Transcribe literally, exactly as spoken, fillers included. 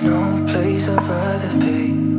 There's no place I'd rather be.